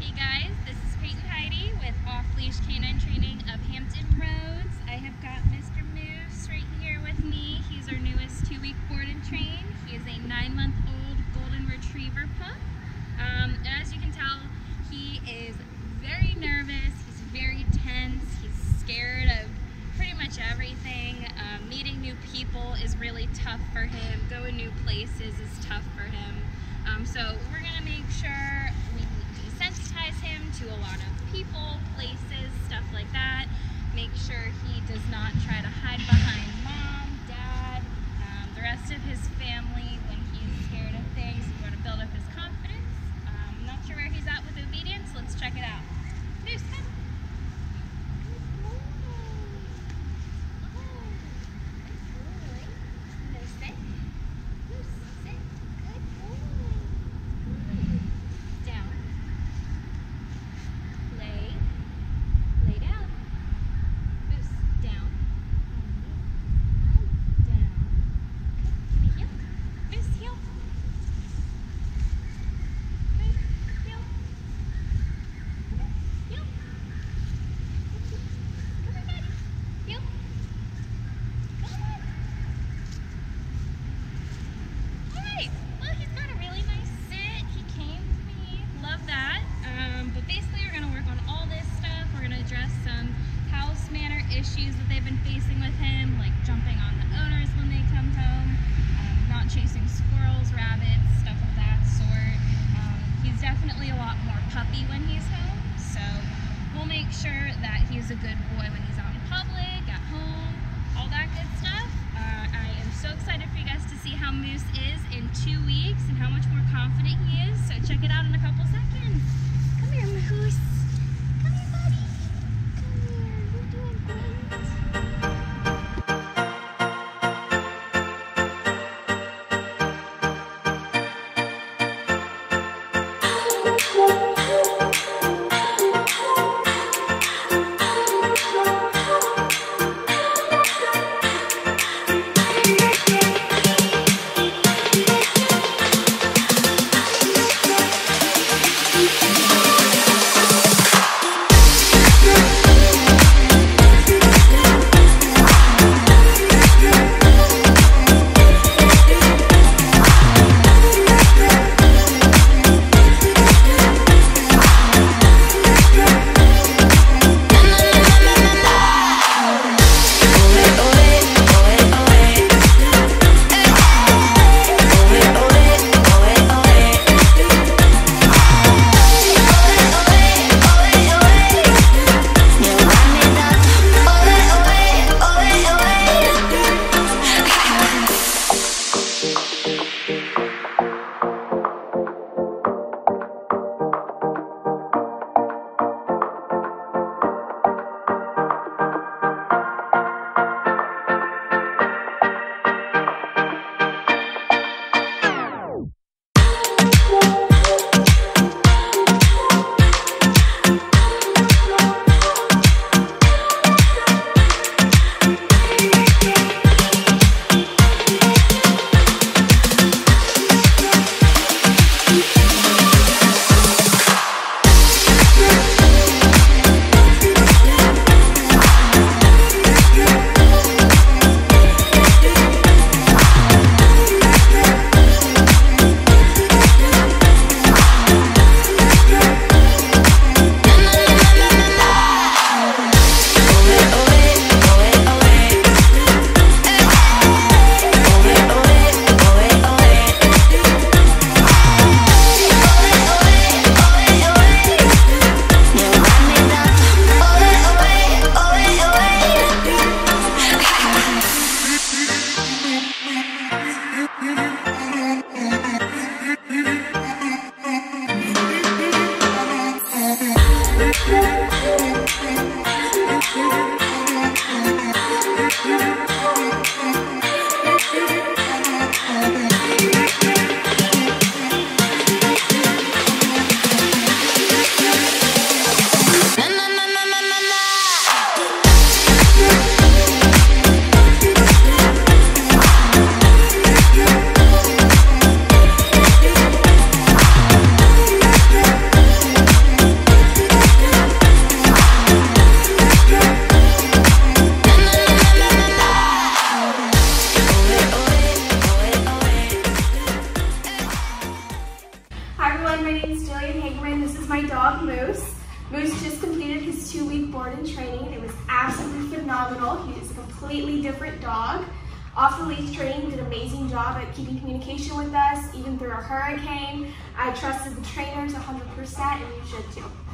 Hey guys, this is Peyton Heidi with Off Leash Canine Training of Hampton Roads. I have got Mr. Moose right here with me. He's our newest 2-week board and train. He is a 9-month-old golden retriever pup. And as you can tell, he is very nervous. He's very tense. He's scared of pretty much everything. Meeting new people is really tough for him. Going new places is tough for him. So we're going to make sure we desensitize him to a lot of people, places, stuff like that. Make sure he does not try to hide behind mom, dad, the rest of his family when he's scared of things. We want to build up his confidence. I'm not sure where he's at with obedience. Let's check it out. Moose, come. Issues that they've been facing with him, like jumping on the owners when they come home, not chasing squirrels, rabbits, stuff of that sort. He's definitely a lot more puppy when he's home, so we'll make sure that he's a good boy when he's out in public, at home, all that good stuff. I am so excited for you guys to see how Moose is in 2 weeks and how much more confident he is, so check it out in a couple seconds. Come here, Moose. Come here, buddy. dog, Moose. Moose just completed his 2-week board and training. It was absolutely phenomenal. He is a completely different dog. Off the leash training did an amazing job at keeping communication with us, even through a hurricane. I trusted the trainer to 100%, and you should too.